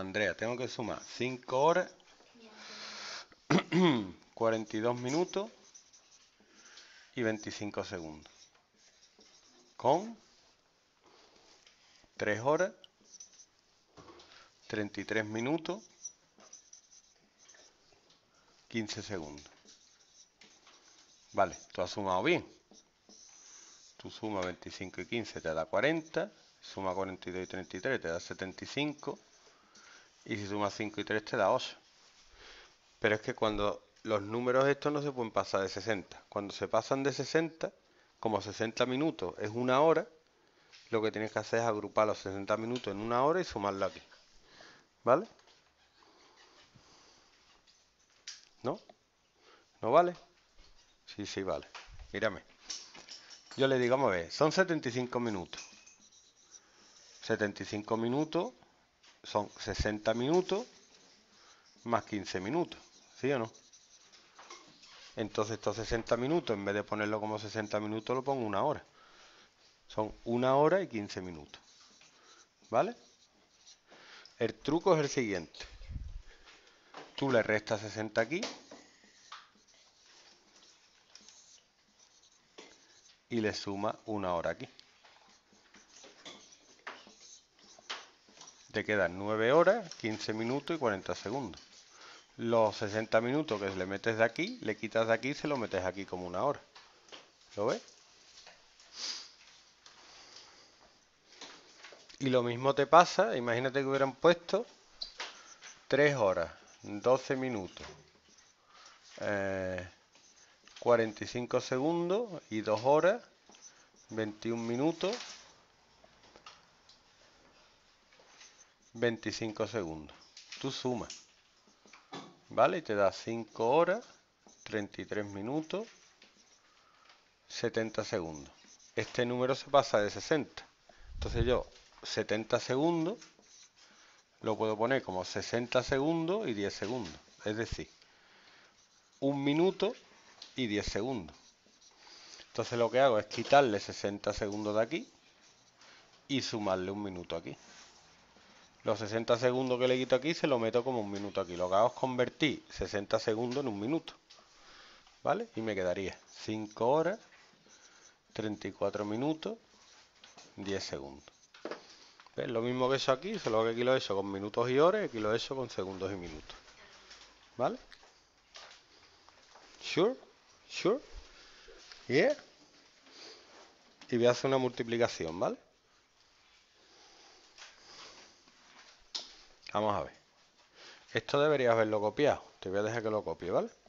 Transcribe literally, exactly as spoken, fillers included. Andrea, tengo que sumar cinco horas, cuarenta y dos minutos y veinticinco segundos. Con tres horas, treinta y tres minutos, quince segundos. Vale, tú has sumado bien. Tú sumas veinticinco y quince, te da cuarenta. Suma cuarenta y dos y treinta y tres, te da setenta y cinco. Y si sumas cinco y tres, te da ocho. Pero es que cuando los números estos no se pueden pasar de sesenta. Cuando se pasan de sesenta, como sesenta minutos es una hora, lo que tienes que hacer es agrupar los sesenta minutos en una hora y sumarlo aquí. ¿Vale? ¿No? ¿No vale? Sí, sí, vale. Mírame. Yo le digo, vamos a ver, son setenta y cinco minutos. setenta y cinco minutos son sesenta minutos más quince minutos, ¿sí o no? Entonces estos sesenta minutos, en vez de ponerlo como sesenta minutos, lo pongo una hora. Son una hora y quince minutos, ¿vale? El truco es el siguiente. Tú le restas sesenta aquí y le sumas una hora aquí. Te quedan nueve horas, quince minutos y cuarenta segundos. Los sesenta minutos que le metes de aquí, le quitas de aquí y se lo metes aquí como una hora. ¿Lo ves? Y lo mismo te pasa, imagínate que hubieran puesto tres horas, doce minutos, eh, cuarenta y cinco segundos y dos horas, veintiún minutos, veinticinco segundos. Tú sumas, ¿vale? Y te da cinco horas, treinta y tres minutos, setenta segundos. Este número se pasa de sesenta. Entonces yo setenta segundos lo puedo poner como sesenta segundos y diez segundos. Es decir, un minuto y diez segundos. Entonces lo que hago es quitarle sesenta segundos de aquí y sumarle un minuto aquí. Los sesenta segundos que le quito aquí se lo meto como un minuto aquí. Lo que hago es convertir sesenta segundos en un minuto. ¿Vale? Y me quedaría cinco horas, treinta y cuatro minutos, diez segundos. ¿Ves? Lo mismo que eso aquí, solo que aquí lo he hecho con minutos y horas, y aquí lo he hecho con segundos y minutos. ¿Vale? ¿Sure? ¿Sure? ¿Yeah? Y voy a hacer una multiplicación, ¿vale? Vamos a ver. Esto deberías haberlo copiado. Te voy a dejar que lo copie, ¿vale?